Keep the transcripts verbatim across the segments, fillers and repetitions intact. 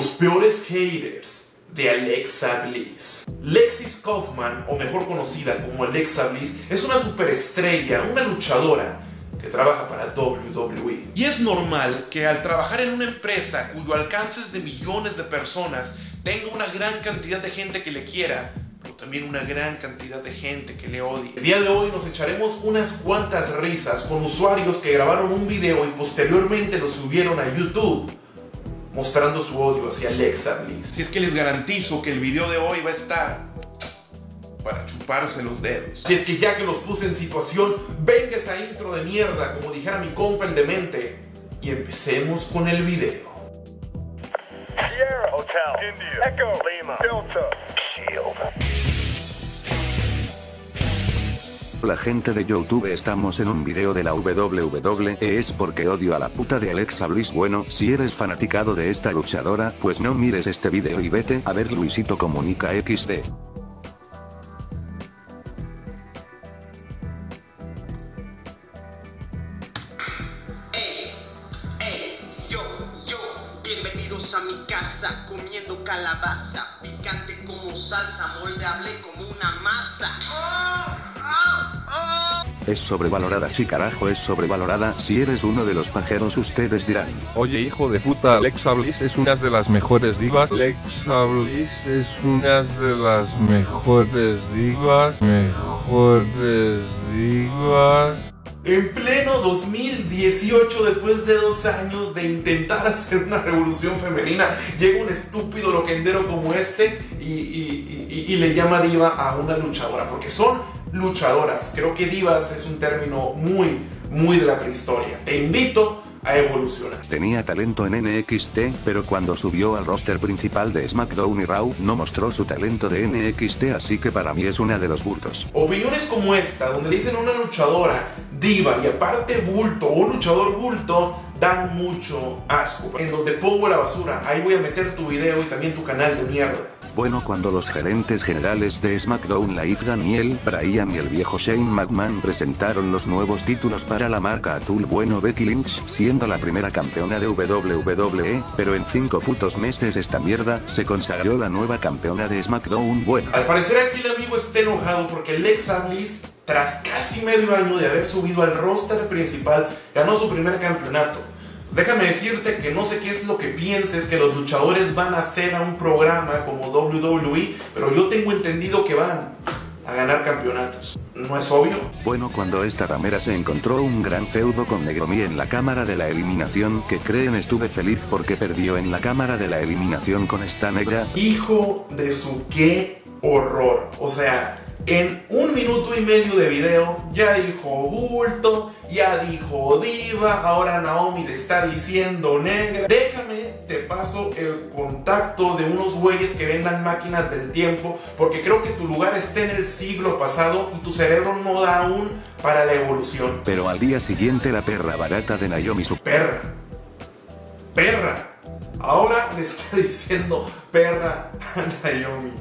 los peores haters de Alexa Bliss. Lexis Kaufman, o mejor conocida como Alexa Bliss, es una superestrella, una luchadora que trabaja para doble u doble u E. Y es normal que al trabajar en una empresa cuyo alcance es de millones de personas, tenga una gran cantidad de gente que le quiera, pero también una gran cantidad de gente que le odie. El día de hoy nos echaremos unas cuantas risas con usuarios que grabaron un video y posteriormente lo subieron a YouTube, mostrando su odio hacia Alexa Bliss. Si es que les garantizo que el video de hoy va a estar para chuparse los dedos. Si es que ya que los puse en situación, venga esa intro de mierda, como dijera mi compa el demente, y empecemos con el video. Sierra Hotel, India, Echo, Lima, Delta, Shield. La gente de YouTube, estamos en un video de la doble u doble u E, es porque odio a la puta de Alexa Bliss. Bueno, si eres fanaticado de esta luchadora, pues no mires este video y vete a ver Luisito Comunica equis de. Calabaza, picante como salsa, moldeable como una masa. ¡Oh! ¡Oh! ¡Oh! Es sobrevalorada, sí carajo, es sobrevalorada. Si eres uno de los pajeros, ustedes dirán: oye, hijo de puta, Alexa Bliss es una de las mejores divas. Alexa Bliss es una de las mejores divas. Mejores divas. En pleno dos mil dieciocho, después de dos años de intentar hacer una revolución femenina, llega un estúpido loquendero como este y, y, y, y le llama diva a una luchadora, porque son luchadoras. Creo que divas es un término muy, muy de la prehistoria. Te invito a evolucionar. Tenía talento en N X T, pero cuando subió al roster principal de SmackDown y Raw, no mostró su talento de N X T, así que para mí es una de los bultos. Opiniones como esta, donde le dicen a una luchadora diva y aparte bulto, o un luchador bulto, dan mucho asco. En donde pongo la basura, ahí voy a meter tu video y también tu canal de mierda. Bueno, cuando los gerentes generales de SmackDown, Laif Daniel, Bryan y el viejo Shane McMahon, presentaron los nuevos títulos para la marca azul, bueno, Becky Lynch, siendo la primera campeona de doble u doble u E, pero en cinco putos meses esta mierda, se consagró la nueva campeona de SmackDown, bueno. Al parecer aquí el amigo está enojado porque Alexa Bliss, tras casi medio año de haber subido al roster principal, ganó su primer campeonato. Déjame decirte que no sé qué es lo que pienses que los luchadores van a hacer a un programa como doble u doble u E, pero yo tengo entendido que van a ganar campeonatos. ¿No es obvio? Bueno, cuando esta ramera se encontró un gran feudo con Negromi en la cámara de la eliminación, que creen, estuve feliz porque perdió en la cámara de la eliminación con esta negra. Hijo de su qué horror. O sea, en un minuto y medio de video ya dijo bulto, ya dijo diva, ahora Naomi le está diciendo negra. Déjame, te paso el contacto de unos güeyes que vendan máquinas del tiempo, porque creo que tu lugar está en el siglo pasado y tu cerebro no da aún para la evolución. Pero al día siguiente la perra barata de Naomi, su perra, perra, ahora le está diciendo perra a Naomi.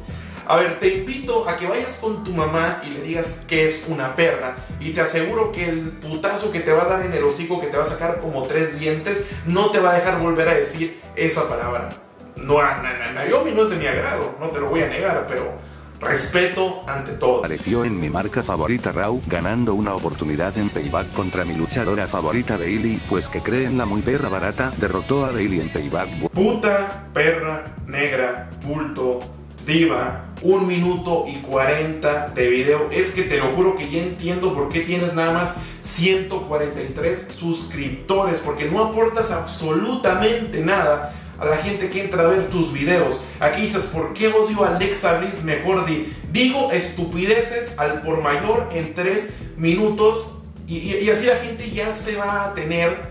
A ver, te invito a que vayas con tu mamá y le digas que es una perra, y te aseguro que el putazo que te va a dar en el hocico, que te va a sacar como tres dientes, no te va a dejar volver a decir esa palabra. No, Naomi no es de mi agrado, no te lo voy a negar, pero respeto ante todo. Apareció en mi marca favorita Raw, ganando una oportunidad en Payback contra mi luchadora favorita Bailey, pues que creen, la muy perra barata derrotó a Bailey en Payback. Puta, perra, negra, bulto, diva, un minuto y cuarenta de video. Es que te lo juro que ya entiendo por qué tienes nada más ciento cuarenta y tres suscriptores, porque no aportas absolutamente nada a la gente que entra a ver tus videos. Aquí dices, ¿por qué odio a Alexa Bliss? Mejor di, digo estupideces al por mayor en tres minutos y, y, y así la gente ya se va a tener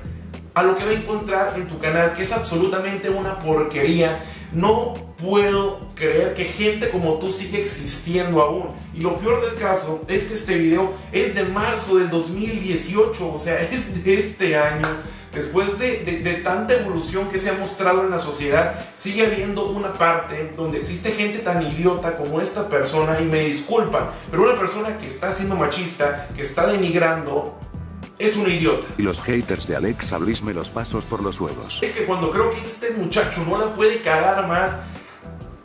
a lo que va a encontrar en tu canal, que es absolutamente una porquería. No puedo creer que gente como tú sigue existiendo aún. Y lo peor del caso es que este video es de marzo del dos mil dieciocho, o sea, es de este año. Después de, de, de tanta evolución que se ha mostrado en la sociedad, sigue habiendo una parte donde existe gente tan idiota como esta persona, y me disculpan, pero una persona que está siendo machista, que está denigrando es un idiota. Y los haters de Alexa Bliss me los pasos por los huevos. Es que cuando creo que este muchacho no la puede cagar más,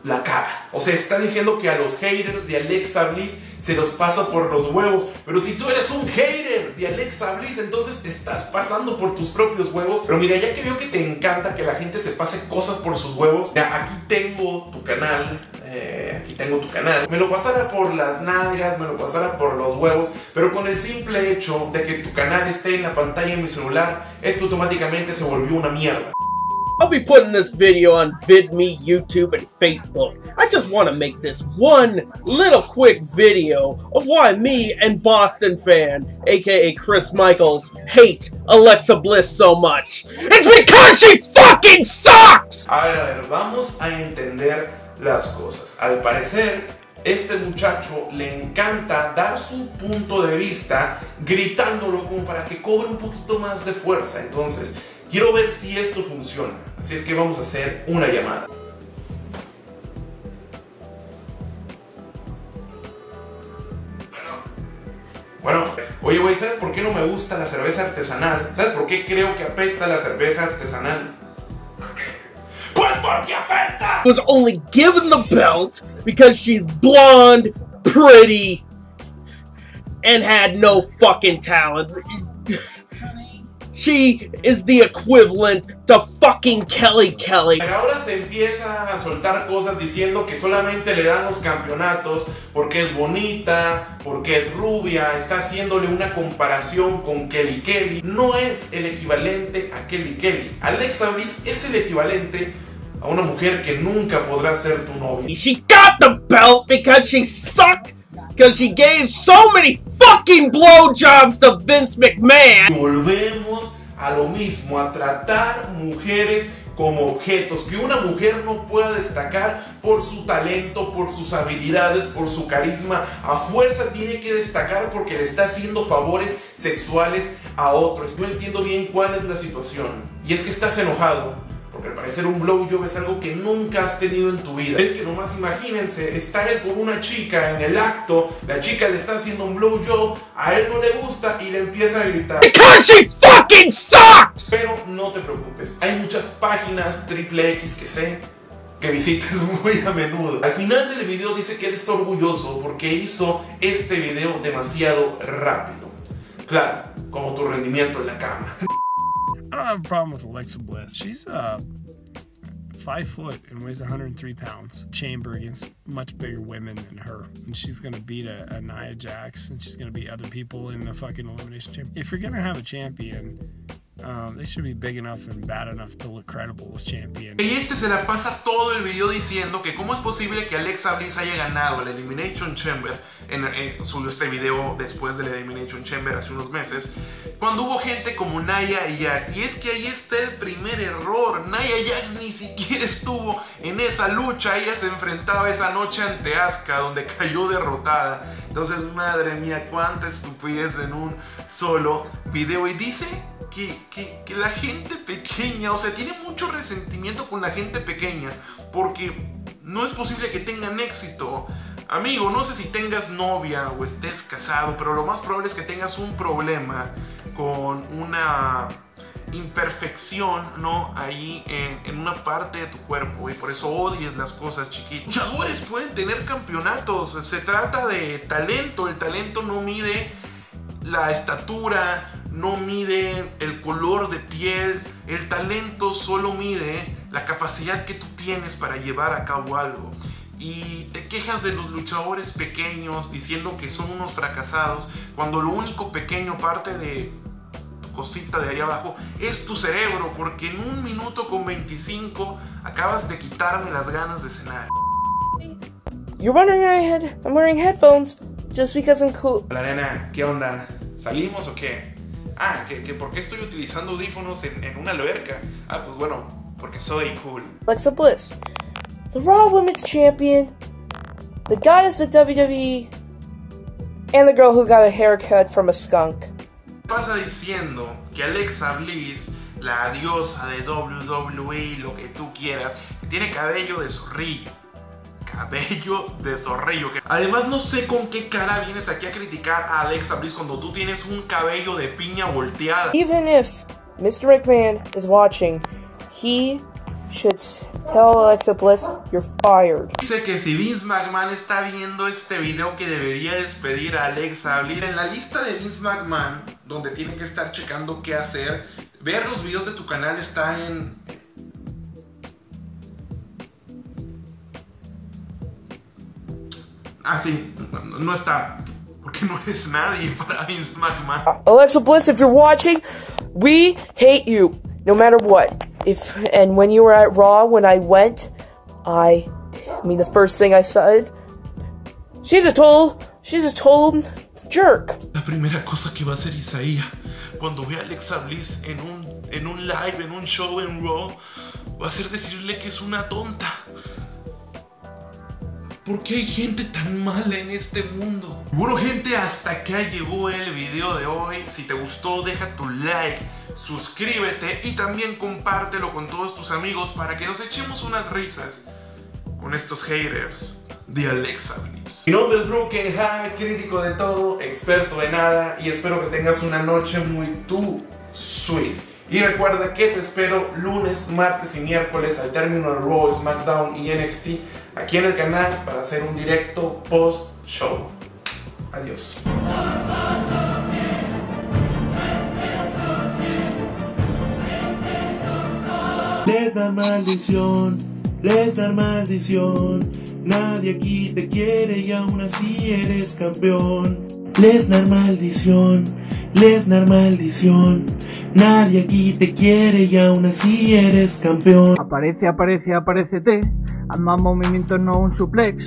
la caga. O sea, está diciendo que a los haters de Alexa Bliss se los pasa por los huevos. Pero si tú eres un hater de Alexa Bliss, entonces te estás pasando por tus propios huevos. Pero mira, ya que veo que te encanta que la gente se pase cosas por sus huevos, mira, aquí tengo tu canal. Eh, aquí tengo tu canal. Me lo pasara por las nalgas, me lo pasara por los huevos, pero con el simple hecho de que tu canal esté en la pantalla de mi celular, esto automáticamente se volvió una mierda. I'll be putting this video on VidMe, YouTube, and Facebook. I just want to make this one little quick video of why me and Boston fan, aka Chris Michaels, hate Alexa Bliss so much. It's because she fucking sucks! A ver, a ver, vamos a entender las cosas. Al parecer, este muchacho le encanta dar su punto de vista gritándolo como para que cobre un poquito más de fuerza. Entonces, quiero ver si esto funciona, así es que vamos a hacer una llamada. Bueno, oye güey, ¿sabes por qué no me gusta la cerveza artesanal? ¿Sabes por qué creo que apesta la cerveza artesanal? ¡Pues porque apesta! Was only given the belt because she's blonde, pretty, and had no fucking talent. She is the equivalent to fucking Kelly Kelly. Ahora se empieza a soltar cosas diciendo que solamente le dan los campeonatos porque es bonita, porque es rubia. Está haciéndole una comparación con Kelly Kelly. No es el equivalente a Kelly Kelly. Alexa Bliss es el equivalente a una mujer que nunca podrá ser tu novia. She got the belt because she sucked. Because she gave so many fucking blowjobs to Vince McMahon. Volvemos a lo mismo, a tratar mujeres como objetos. Que una mujer no pueda destacar por su talento, por sus habilidades, por su carisma. A fuerza tiene que destacar porque le está haciendo favores sexuales a otros. No entiendo bien cuál es la situación. Y es que estás enojado porque al parecer un blowjob es algo que nunca has tenido en tu vida. Es que nomás imagínense, está él con una chica en el acto, la chica le está haciendo un blowjob, a él no le gusta y le empieza a gritar. Because she fucking sucks. Pero no te preocupes, hay muchas páginas triple X que sé que visitas muy a menudo. Al final del video dice que él está orgulloso porque hizo este video demasiado rápido. Claro, como tu rendimiento en la cama. I don't have a problem with Alexa Bliss. She's uh, five foot and weighs one hundred three pounds. Chamber against much bigger women than her. And she's going to beat a, a Nia Jax, and she's going to beat other people in the fucking Elimination Chamber. If you're going to have a champion, um, they should be big enough and bad enough to look credible as champion. Y este se la pasa todo el video diciendo que cómo es posible que Alexa Bliss haya ganado el Elimination Chamber. En, en, subió este video después de la Elimination Chamber hace unos meses, cuando hubo gente como Nia Jax. Y es que ahí está el primer error. Nia Jax ni siquiera estuvo en esa lucha. Ella se enfrentaba esa noche ante Asuka, donde cayó derrotada. Entonces, madre mía, cuánta estupidez en un solo video. Y dice que, que, que la gente pequeña, o sea, tiene mucho resentimiento con la gente pequeña, porque no es posible que tengan éxito. Amigo, no sé si tengas novia o estés casado, pero lo más probable es que tengas un problema con una imperfección, ¿no? Ahí en, en una parte de tu cuerpo, y por eso odies las cosas chiquitas. Luchadores pueden tener campeonatos, se trata de talento, el talento no mide la estatura, no mide el color de piel, el talento solo mide la capacidad que tú tienes para llevar a cabo algo. Y te quejas de los luchadores pequeños diciendo que son unos fracasados, cuando lo único pequeño, parte de tu cosita de ahí abajo, es tu cerebro, porque en un minuto con veinticinco acabas de quitarme las ganas de cenar. You're wondering why I had, I'm wearing headphones just because I'm cool. Hola nena, ¿qué onda? ¿Salimos o qué? Ah, que, que ¿por qué estoy utilizando audífonos en, en una alberca? Ah, pues bueno, porque soy cool. Alexa Bliss, the Raw Women's Champion, the goddess of W W E, and the girl who got a haircut from a skunk. Pasa diciendo que Alexa Bliss, la diosa de W W E, lo que tú quieras, tiene cabello de zorrillo. cabello de zorrillo. Además, no sé con qué cara vienes aquí a criticar a Alexa Bliss cuando tú tienes un cabello de piña volteada. Even if Mister McMahon is watching, he should tell Alexa Bliss you're fired. Dice que si Vince McMahon está viendo este video, que debería despedir a Alexa Bliss. En la lista de Vince McMahon, donde tiene que estar checando qué hacer, ver los videos de tu canal está en... Ah, sí, no, no está, porque no eres nadie para Vince McMahon. Alexa Bliss, if you're watching, we hate you, no matter what. If and when you were at Raw, when I went, I, I mean, the first thing I said, she's a total, she's a total jerk. La primera cosa que va a hacer Isaías cuando ve a Alexa Bliss en un, en un live, en un show, en Raw, va a ser decirle que es una tonta. ¿Por qué hay gente tan mala en este mundo? Bueno, gente, hasta acá llegó el video de hoy. Si te gustó, deja tu like, suscríbete y también compártelo con todos tus amigos para que nos echemos unas risas con estos haters de Alexa Bliss. Mi nombre es Broken Hag, crítico de todo, experto de nada, y espero que tengas una noche muy too sweet. Y recuerda que te espero lunes, martes y miércoles al término de Raw, SmackDown y N X T aquí en el canal para hacer un directo post-show. Adiós. Les dan maldición, les dan maldición. Nadie aquí te quiere y aún así eres campeón. Les dan maldición, les dan maldición. Nadie aquí te quiere y aún así eres campeón. Aparece, aparece, aparécete. Haz más movimientos, no un suplex.